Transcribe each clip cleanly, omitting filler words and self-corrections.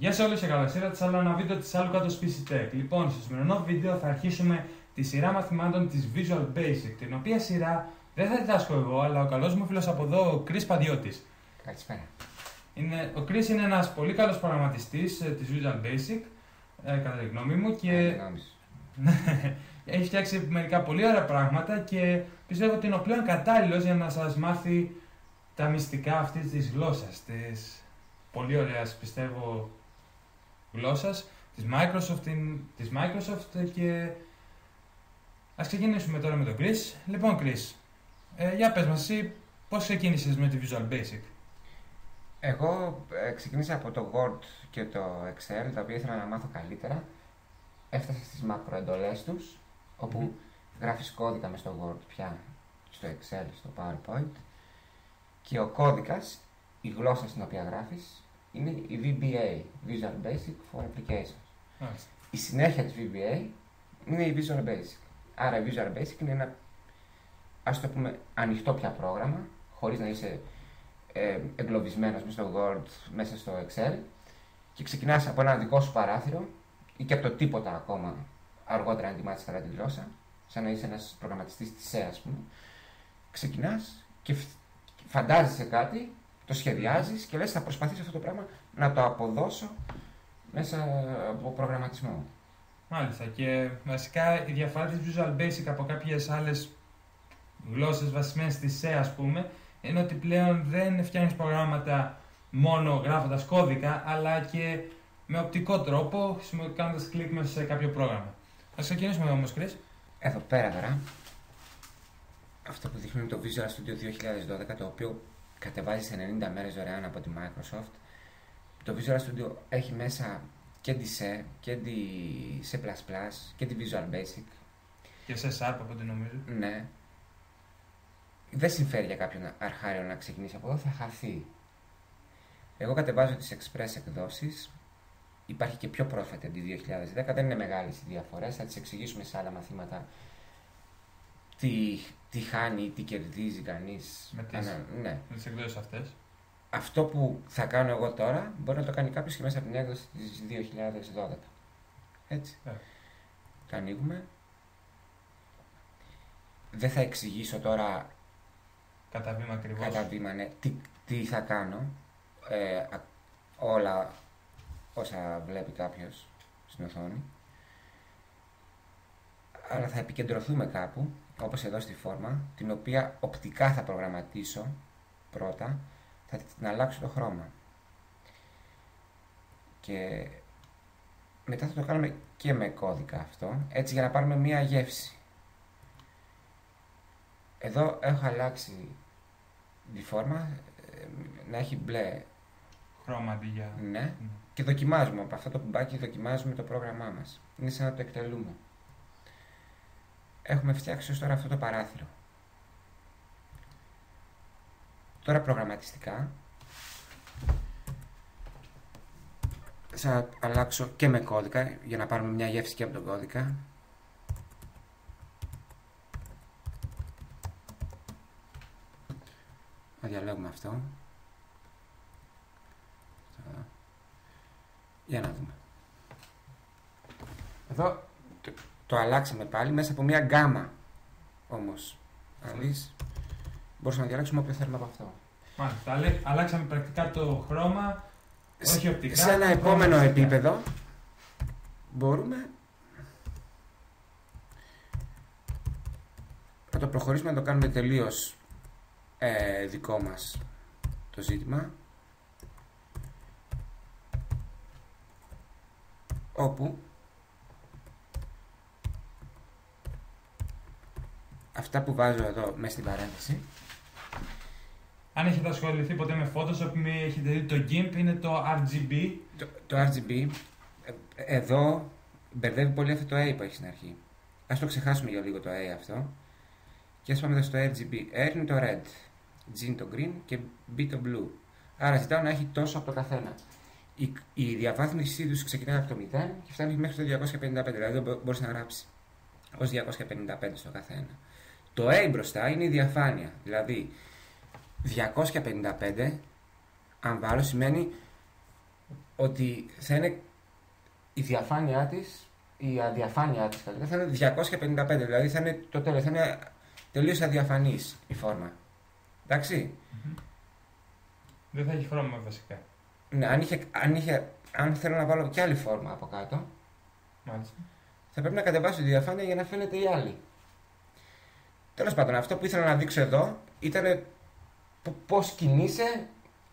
Γεια σε όλους και καλώς ήρθατε σε άλλο ένα βίντεο της Aloykatos PC Tech. Λοιπόν, στο σημερινό βίντεο θα αρχίσουμε τη σειρά μαθημάτων της Visual Basic, την οποία σειρά δεν θα διδάσκω εγώ, αλλά ο καλός μου φίλος από εδώ, ο Chris Padiotis. Καλησπέρα. Ο Chris είναι ένας πολύ καλός προγραμματιστής της Visual Basic, κατά τη γνώμη μου, και έχει φτιάξει μερικά πολύ ωραία πράγματα και πιστεύω ότι είναι ο πλέον κατάλληλος για να σας μάθει τα μυστικά αυτής της γλώσσας, της πολύ ωραίας, πιστεύω, γλώσσας της Microsoft και ας ξεκινήσουμε τώρα με τον Chris. Λοιπόν, Chris, για πες μας, εσύ πώς ξεκίνησες με τη Visual Basic? Εγώ ξεκίνησα από το Word και το Excel, τα οποία ήθελα να μάθω καλύτερα. Έφτασα στις μακροεντολές τους, όπου γράφεις κώδικα μες στο Word πια, στο Excel, στο PowerPoint, και ο κώδικας, η γλώσσα στην οποία γράφεις, είναι η VBA, Visual Basic for Applications. Η συνέχεια της VBA είναι η Visual Basic. Άρα η Visual Basic είναι ένα, ας το πούμε, ανοιχτό πια πρόγραμμα, χωρίς να είσαι εγκλωβισμένος μέσα στο Word, μέσα στο Excel, και ξεκινάς από ένα δικό σου παράθυρο ή και από το τίποτα ακόμα, αργότερα να ετοιμάσεις καλά τη γλώσσα, σαν να είσαι ένας προγραμματιστής της C, ας πούμε. Ξεκινάς και φαντάζεσαι κάτι, το σχεδιάζεις και λες θα προσπαθήσω αυτό το πράγμα να το αποδώσω μέσα από προγραμματισμό. Μάλιστα, και βασικά η διαφορά της Visual Basic από κάποιες άλλες γλώσσες βασισμένες στη C, ας πούμε, είναι ότι πλέον δεν φτιάχνεις προγράμματα μόνο γράφοντας κώδικα, αλλά και με οπτικό τρόπο, κάνοντας κλικ μέσα σε κάποιο πρόγραμμα. Ας ξεκινήσουμε όμως, Chris. Εδώ πέρα τώρα, αυτό που δείχνουμε είναι το Visual Studio 2012, το οποίο κατεβάζει σε 90 μέρες δωρεάν από τη Microsoft. Το Visual Studio έχει μέσα και τη C, και τη C++, και τη Visual Basic. Και C# από ό,τι νομίζω. Ναι. Δεν συμφέρει για κάποιον αρχάριο να ξεκινήσει από εδώ, θα χαθεί. Εγώ κατεβάζω τις express εκδόσεις. Υπάρχει και πιο πρόσφατη από τη 2010, δεν είναι μεγάλες οι διαφορές, θα τις εξηγήσουμε σε άλλα μαθήματα. Τι χάνει, τι κερδίζει κανείς με τις εκδόσεις αυτές. Αυτό που θα κάνω εγώ τώρα μπορεί να το κάνει κάποιος και μέσα από την έκδοση της 2012. Έτσι. Το ανοίγουμε. Δεν θα εξηγήσω τώρα κατά βήμα ακριβώς. Κατά βήμα, ναι. Τι θα κάνω. Όλα όσα βλέπει κάποιος στην οθόνη. Αλλά θα επικεντρωθούμε κάπου, όπως εδώ στη φόρμα, την οποία οπτικά θα προγραμματίσω πρώτα, θα την αλλάξω το χρώμα. Και μετά θα το κάνουμε και με κώδικα αυτό, έτσι για να πάρουμε μία γεύση. Εδώ έχω αλλάξει τη φόρμα, να έχει μπλε χρώμα αντί για... Ναι, και δοκιμάζουμε, από αυτό το κουμπάκι δοκιμάζουμε το πρόγραμμά μας. Είναι σαν να το εκτελούμε. Έχουμε φτιάξει ως τώρα αυτό το παράθυρο. Τώρα προγραμματιστικά θα αλλάξω και με κώδικα για να πάρουμε μια γεύση και από τον κώδικα. Θα διαλέγουμε αυτό. Για να δούμε. Εδώ το αλλάξαμε πάλι μέσα από μια γκάμα όμως. Αν δεις, μπορούσαμε να διαλέξουμε όποιο θέλουμε από αυτό. Μάλιστα, αλλάξαμε πρακτικά το χρώμα, όχι οπτικά. Σε ένα επόμενο επίπεδο μπορούμε να το προχωρήσουμε, να το κάνουμε τελείως δικό μας το ζήτημα, όπου αυτά που βάζω εδώ μέσα στην παρένθεση. Αν έχετε ασχοληθεί ποτέ με Photoshop, μη έχετε δει το GIMP, είναι το RGB. Το RGB, εδώ μπερδεύει πολύ αυτό το A που έχει στην αρχή. Ας το ξεχάσουμε για λίγο το A αυτό. Και ας πάμε εδώ στο RGB. R είναι το Red, G είναι το Green και B το Blue. Άρα ζητάω να έχει τόσο από το καθένα. Η διαβάθμιση τους ξεκινάει από το 0 και φτάνει μέχρι το 255, δηλαδή δεν μπορείς να γράψει ως 255 στο καθένα. Το A μπροστά είναι η διαφάνεια, δηλαδή 255 αν βάλω σημαίνει ότι θα είναι η διαφάνειά της, η αδιαφάνειά της θα είναι 255, δηλαδή θα είναι το τέλος, θα είναι τελείως αδιαφανής η φόρμα. Εντάξει. Δεν θα έχει χρώμα βασικά. Ναι, αν θέλω να βάλω και άλλη φόρμα από κάτω, μάλιστα, θα πρέπει να κατεβάσω τη διαφάνεια για να φαίνεται η άλλη. Τέλος πάντων, αυτό που ήθελα να δείξω εδώ ήταν πώς κινείσαι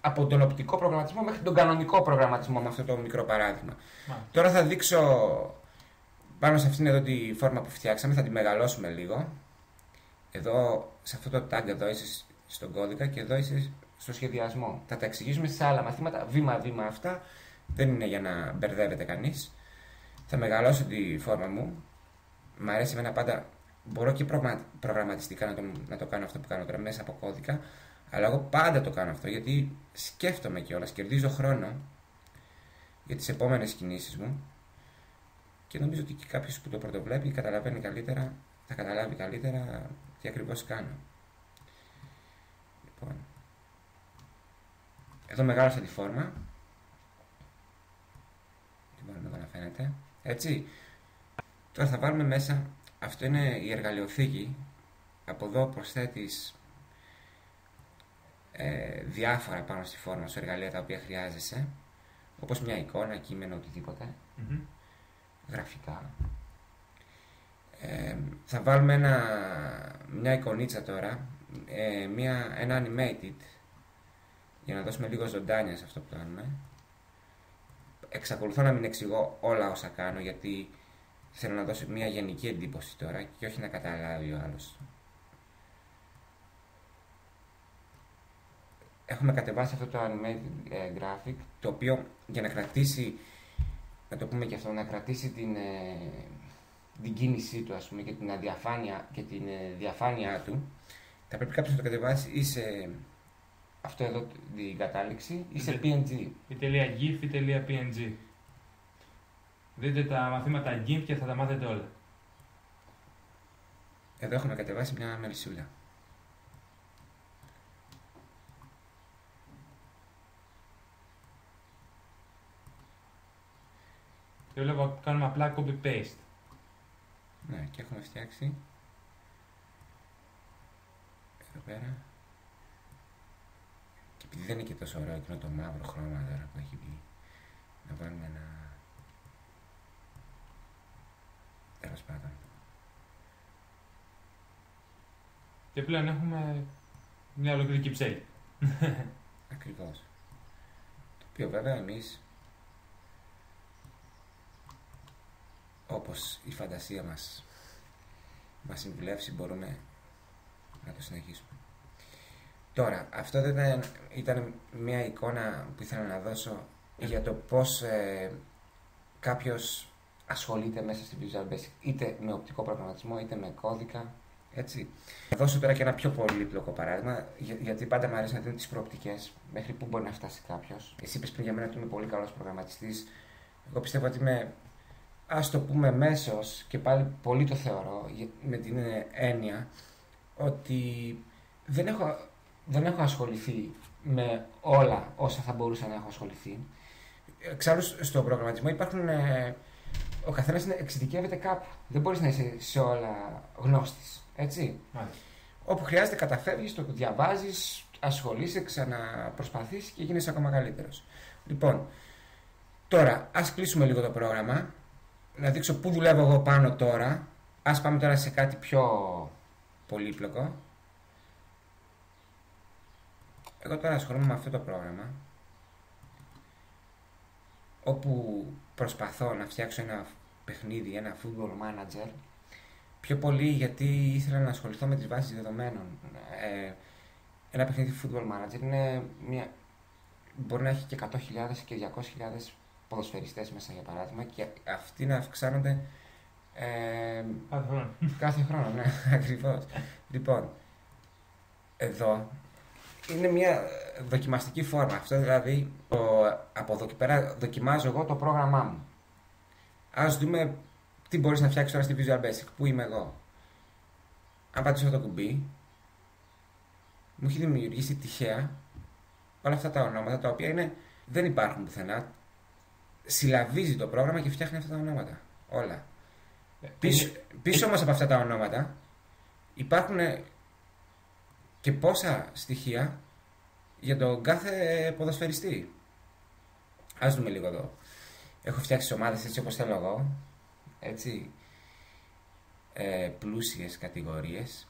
από τον οπτικό προγραμματισμό μέχρι τον κανονικό προγραμματισμό με αυτό το μικρό παράδειγμα. Μάλιστα. Τώρα θα δείξω πάνω σε αυτήν εδώ τη φόρμα που φτιάξαμε, θα τη μεγαλώσουμε λίγο. Εδώ, σε αυτό το tag εδώ είσαι στον κώδικα και εδώ είσαι στο σχεδιασμό. Θα τα εξηγήσουμε σε άλλα μαθήματα, βήμα-βήμα αυτά. Δεν είναι για να μπερδεύεται κανείς. Θα μεγαλώσω τη φόρμα μου. Μ' αρέσει εμένα πάντα. Μπορώ και προγραμματιστικά να το κάνω αυτό που κάνω τώρα μέσα από κώδικα. Αλλά εγώ πάντα το κάνω αυτό γιατί σκέφτομαι κιόλας. Κερδίζω χρόνο για τις επόμενες κινήσεις μου. Και νομίζω ότι και κάποιος που το πρωτοβλέπει καταλαβαίνει καλύτερα, θα καταλάβει καλύτερα τι ακριβώς κάνω. Λοιπόν, εδώ μεγάλωσα τη φόρμα. Μπορούμε εδώ να φαίνεται. Έτσι. Τώρα θα βάλουμε μέσα. Αυτό είναι η εργαλειοθήκη. Από εδώ προσθέτεις διάφορα πάνω στη φόρμα σου εργαλεία τα οποία χρειάζεσαι. Όπως μια εικόνα, κείμενο, οτιδήποτε. Γραφικά. Θα βάλουμε μια εικονίτσα τώρα. Ένα animated. Για να δώσουμε λίγο ζωντάνια σε αυτό που κάνουμε. Εξακολουθώ να μην εξηγώ όλα όσα κάνω γιατί θέλω να δώσω μια γενική εντύπωση τώρα και όχι να καταλάβει ο άλλος. Έχουμε κατεβάσει αυτό το animated graphic, το οποίο για να κρατήσει, να το πούμε και αυτό, να κρατήσει την κίνησή του, ας πούμε, και την αδιαφάνεια και την διαφάνειά του, θα πρέπει κάποιος να το κατεβάσει ή σε αυτό εδώ την κατάληξη ή σε PNG. Η τελεία GIF ή τελεία PNG. Δείτε τα μαθήματα GIMP και θα τα μάθετε όλα. Εδώ έχουμε κατεβάσει μια μελισσούλα. Και βλέπω κάνουμε απλά copy-paste. Ναι, και έχουμε φτιάξει. Εδώ πέρα. Και επειδή δεν είναι και τόσο ωραίο εκείνο το μαύρο χρώμα τώρα που έχει βγει, να βάλουμε ένα. Τέλος πάντων. Και πλέον έχουμε μια ολόκληρη κυψέλη. Ακριβώς. Το οποίο βέβαια εμείς, όπως η φαντασία μας συμβουλεύσει, μπορούμε να το συνεχίσουμε. Τώρα, αυτό ήταν μια εικόνα που ήθελα να δώσω για το πώς κάποιος ασχολείται μέσα στη Visual Basic, είτε με οπτικό προγραμματισμό, είτε με κώδικα, έτσι. Θα δώσω τώρα και ένα πιο πολύπλοκο παράδειγμα, γιατί πάντα μου αρέσει να δίνω τις προοπτικές, μέχρι πού μπορεί να φτάσει κάποιος. Εσύ είπες πριν για μένα ότι είμαι πολύ καλός προγραμματιστής. Εγώ πιστεύω ότι είμαι, ας το πούμε, μέσος, και πάλι πολύ το θεωρώ, με την έννοια ότι δεν έχω ασχοληθεί με όλα όσα θα μπορούσα να έχω ασχοληθεί. Εξάλλου στον προγραμματισμό υπάρχουν, ο καθένας εξειδικεύεται κάπου. Δεν μπορείς να είσαι σε όλα γνώστης, έτσι. Μάλιστα. Όπου χρειάζεται καταφεύγεις, το διαβάζεις, ασχολείσαι, ξαναπροσπαθείς και γίνεσαι ακόμα καλύτερος. Λοιπόν, τώρα ας κλείσουμε λίγο το πρόγραμμα, να δείξω πού δουλεύω εγώ πάνω τώρα. Ας πάμε τώρα σε κάτι πιο πολύπλοκο. Εγώ τώρα ασχολούμαι με αυτό το πρόγραμμα, όπου προσπαθώ να φτιάξω ένα παιχνίδι, ένα Football Manager, πιο πολύ γιατί ήθελα να ασχοληθώ με τις βάσεις δεδομένων. Ένα παιχνίδι Football Manager είναι μπορεί να έχει και 100.000 και 200.000 ποδοσφαιριστές μέσα, για παράδειγμα, και αυτοί να αυξάνονται κάθε χρόνο. Κάθε χρόνο, ναι, ακριβώς. Λοιπόν, εδώ είναι μια δοκιμαστική φόρμα. Αυτό δηλαδή, από εδώ και πέρα δοκιμάζω εγώ το πρόγραμμά μου. Ας δούμε τι μπορείς να φτιάξεις τώρα στη Visual Basic. Πού είμαι εγώ. Αν πατήσω το κουμπί, μου έχει δημιουργήσει τυχαία όλα αυτά τα ονόματα, τα οποία δεν υπάρχουν πουθενά. συλλαβίζει το πρόγραμμα και φτιάχνει αυτά τα ονόματα. Όλα. Πίσω όμως από αυτά τα ονόματα υπάρχουν και πόσα στοιχεία για τον κάθε ποδοσφαιριστή. Ας δούμε λίγο εδώ. Έχω φτιάξει ομάδες έτσι όπως θέλω εγώ. Έτσι. Πλούσιες κατηγορίες.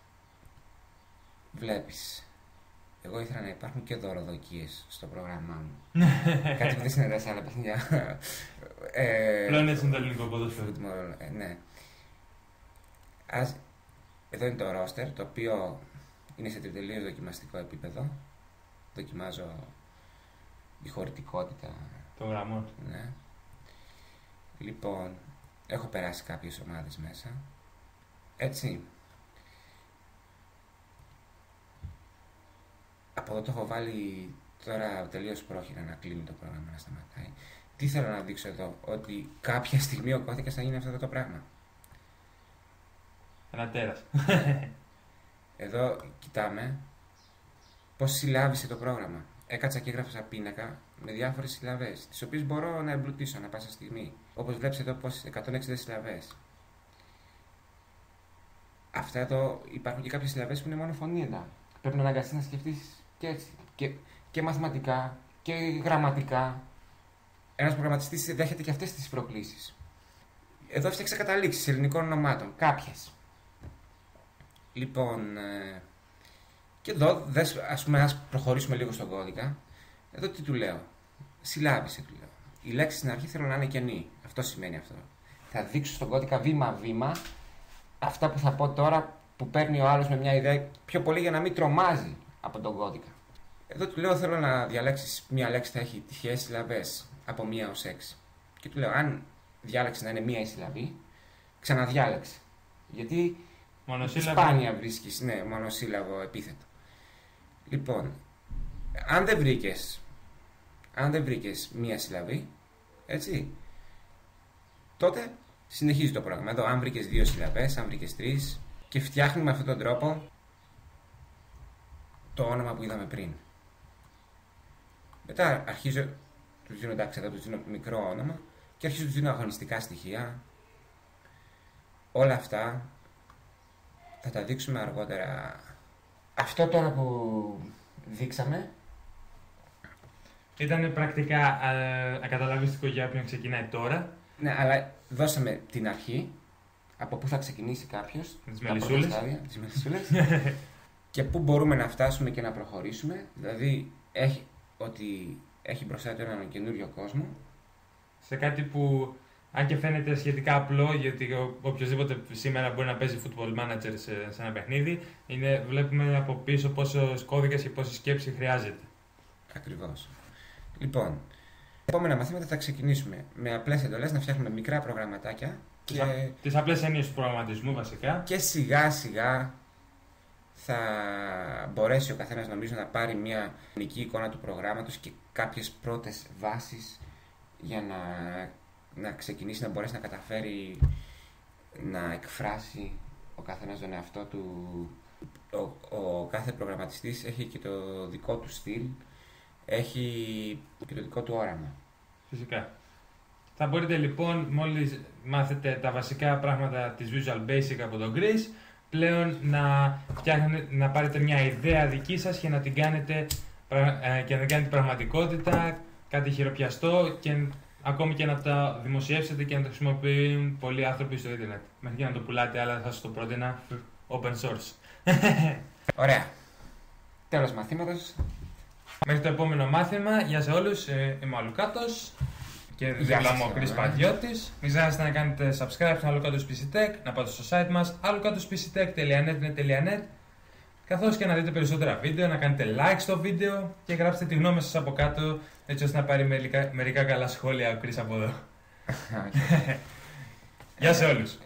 Βλέπεις. Εγώ ήθελα να υπάρχουν και δωροδοκίες στο πρόγραμμά μου. Κάτι που δεν συνεργάζει σε άλλα παιχνιά. Πλέον έτσι είναι το ελληνικό ποδόσφαιρο. Ναι. Εδώ είναι το roster, το οποίο είναι σε τελείως δοκιμαστικό επίπεδο. Δοκιμάζω τη χωρητικότητα των γραμμών. Ναι. Λοιπόν, έχω περάσει κάποιες ομάδες μέσα. Έτσι. Από εδώ το έχω βάλει τώρα τελείως πρόχειρα να κλείνει το πρόγραμμα, να σταματάει. Τι θέλω να δείξω εδώ, ότι κάποια στιγμή ο κώδικας θα γίνει αυτό το πράγμα. Ένα τέρας. Εδώ κοιτάμε πώς συλλάβησε το πρόγραμμα. Έκατσα και έγραφα πίνακα με διάφορες συλλαβές, τις οποίες μπορώ να εμπλουτίσω ανά πάσα στιγμή. Όπως βλέπεις εδώ, 160 συλλαβές. Αυτά εδώ υπάρχουν και κάποιες συλλαβές που είναι μόνο φωνήεντα. Πρέπει να αναγκαστείς να σκεφτείς και έτσι. Και μαθηματικά και γραμματικά. Ένας προγραμματιστής δέχεται και αυτές τις προκλήσεις. Εδώ έφτιαξα καταλήξεις ελληνικών ονομάτων. Κάποιες. Λοιπόν, και εδώ, ας πούμε, ας προχωρήσουμε λίγο στον κώδικα. Εδώ τι του λέω. Συλλάβησε, του λέω. Οι λέξεις στην αρχή θέλω να είναι κενή. Αυτό σημαίνει αυτό. Θα δείξω στον κώδικα βήμα-βήμα αυτά που θα πω τώρα, που παίρνει ο άλλος με μια ιδέα πιο πολύ για να μην τρομάζει από τον κώδικα. Εδώ του λέω θέλω να διαλέξεις μια λέξη που θα έχει τυχαίες συλλαβές από 1 ως 6. Και του λέω αν διάλεξε να είναι μία η συλλαβή, ξαναδιάλεξε. Γιατί σπάνια βρίσκεις, ναι, μονοσύλλαβο επίθετο. Λοιπόν, αν δεν βρήκες μία συλλαβή, έτσι, τότε συνεχίζει το πρόγραμμα. Εδώ αν βρήκες 2 συλλαβές, αν βρήκες 3. Και φτιάχνουμε με αυτόν τον τρόπο το όνομα που είδαμε πριν. Μετά αρχίζω, τους δίνω, εντάξει, εδώ τους δίνω μικρό όνομα και αρχίζω τους δίνω αγωνιστικά στοιχεία. Όλα αυτά θα τα δείξουμε αργότερα. Αυτό τώρα που δείξαμε ήταν πρακτικά ακαταλαβιστικό για όποιον ξεκινάει τώρα. Ναι, αλλά δώσαμε την αρχή. Από πού θα ξεκινήσει κάποιος, τις μελισσούλες, και πού μπορούμε να φτάσουμε και να προχωρήσουμε. Δηλαδή, έχει μπροστά του έναν καινούριο κόσμο. Σε κάτι που, αν και φαίνεται σχετικά απλό, γιατί οποιοδήποτε σήμερα μπορεί να παίζει Football Manager σε ένα παιχνίδι, βλέπουμε από πίσω πόσες κώδικες και πόση σκέψη χρειάζεται. Ακριβώς. Λοιπόν, επόμενα μαθήματα θα ξεκινήσουμε με απλές εντολές, να φτιάχνουμε μικρά προγραμματάκια. Τις απλές έννοιες του προγραμματισμού βασικά. Και σιγά σιγά θα μπορέσει ο καθένας, νομίζω, να πάρει μια γενική εικόνα του προγράμματος και κάποιες πρώτες βάσεις για να ξεκινήσει, να μπορέσει να καταφέρει να εκφράσει ο καθένας τον εαυτό του. Ο κάθε προγραμματιστής έχει και το δικό του στυλ, έχει και το δικό του όραμα. Φυσικά. Θα μπορείτε λοιπόν, μόλις μάθετε τα βασικά πράγματα της Visual Basic από τον Chris, πλέον να πάρετε μια ιδέα δική σας και να την κάνετε πραγματικότητα, κάτι χειροπιαστό, και ακόμη και να τα δημοσιεύσετε και να τα χρησιμοποιούν πολλοί άνθρωποι στο ίντερνετ. Μέχρι και να το πουλάτε, αλλά θα σας το πρότεινα open source. Ωραία. Τέλος μαθήματος. Μέχρι το επόμενο μάθημα. Γεια σε όλους. Είμαι ο Αλουκάτος. Και δίπλα μου ο Chris Padiotis. Μην ξέχασετε να κάνετε subscribe στο Aloykatos PC Tech, να πάτε στο site μας alokatospctech.net, καθώς και να δείτε περισσότερα βίντεο, να κάνετε like στο βίντεο και γράψτε τη γνώμη σας από κάτω, έτσι ώστε να πάρει μερικά καλά σχόλια ο Chris από εδώ. Γεια σε όλους.